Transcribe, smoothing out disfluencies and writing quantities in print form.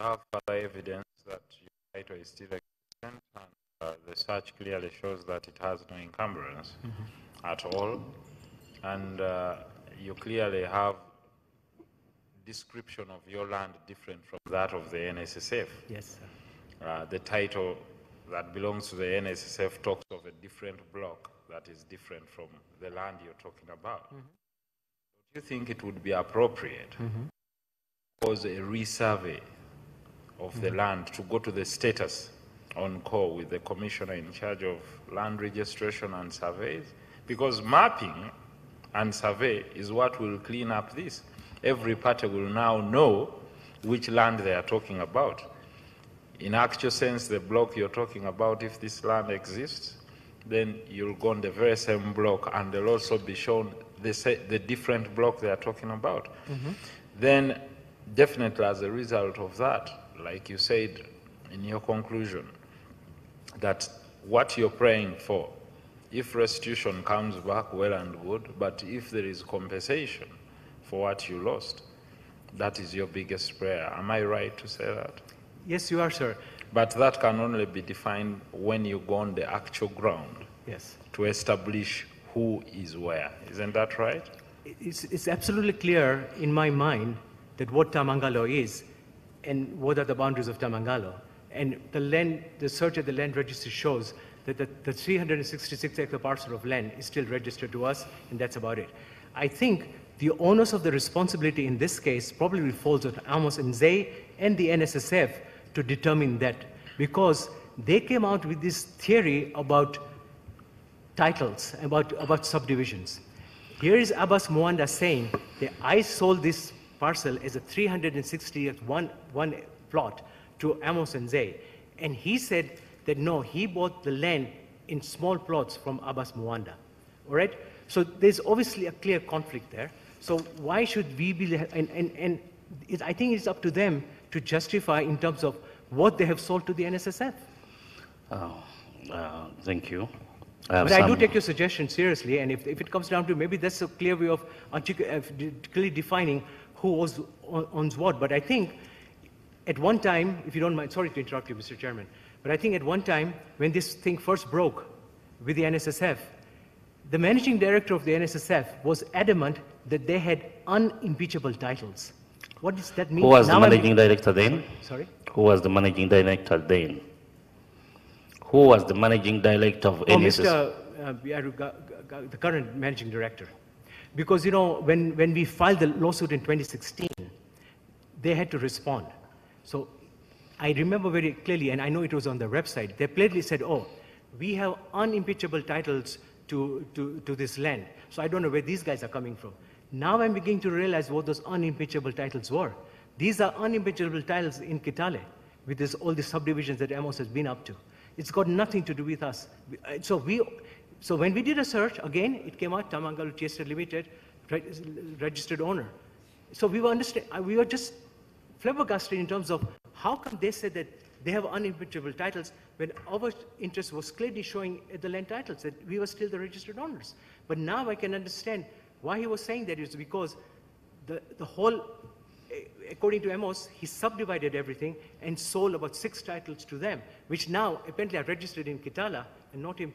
have further evidence that your title is still existent, and the search clearly shows that it has no encumbrance at all, and you clearly have description of your land different from that of the NSSF. Yes, sir. The title that belongs to the NSSF talks of a different block that is different from the land you're talking about. Mm-hmm. Don't you think it would be appropriate cause a resurvey of the land to go to the status on call with the commissioner in charge of land registration and surveys? Because mapping and survey is what will clean up this. Every party will now know which land they are talking about. In actual sense, the block you're talking about, if this land exists, then you'll go on the very same block, and they'll also be shown the different block they are talking about. Then, definitely as a result of that, like you said in your conclusion, that what you're praying for, if restitution comes back, well and good, but if there is compensation for what you lost, that is your biggest prayer. Am I right to say that? Yes, you are, sir. But that can only be defined when you go on the actual ground. Yes. To establish who is where. Isn't that right? It's absolutely clear in my mind that what Temangalo is and what are the boundaries of Temangalo. And the land, the search at the land registry shows that the 366-acre parcel of land is still registered to us, and that's about it. I think the onus of the responsibility in this case probably falls on Amos Nzeyi and the NSSF to determine that, because they came out with this theory about titles, about subdivisions. Here is Abbas Mwanda saying that I sold this parcel as a 361 plot to Amos Nzeyi, and he said that no, he bought the land in small plots from Abbas Mwanda. All right? So there's obviously a clear conflict there. So why should we be, I think it's up to them to justify in terms of what they have sold to the NSSF. Thank you. But I do take your suggestion seriously, and if it comes down to, maybe that's a clear way of clearly defining who owns what. But I think at one time, if you don't mind, sorry to interrupt you, Mr. Chairman, but I think at one time when this thing first broke with the NSSF, the managing director of the NSSF was adamant that they had unimpeachable titles. What does that mean? Who was the managing director then? Sorry? Who was the managing director then? Who was the managing director of NSSF? Mr. The current managing director. Because, you know, when we filed the lawsuit in 2016, they had to respond. So I remember very clearly, and I know it was on the website, they plainly said, oh, we have unimpeachable titles to this land. So I don't know where these guys are coming from. Now I'm beginning to realize what those unimpeachable titles were. These are unimpeachable titles in Kitale with all the subdivisions that Amos has been up to. It's got nothing to do with us. So when we did a search, again, it came out Temangalo Chester Limited, registered owner. So we were just flabbergasted in terms of how come they said that they have unimpeachable titles when our interest was clearly showing at the land titles that we were still the registered owners. But now I can understand why he was saying that is because the whole, according to Amos, he subdivided everything and sold about 6 titles to them, which now apparently are registered in Kitala and not in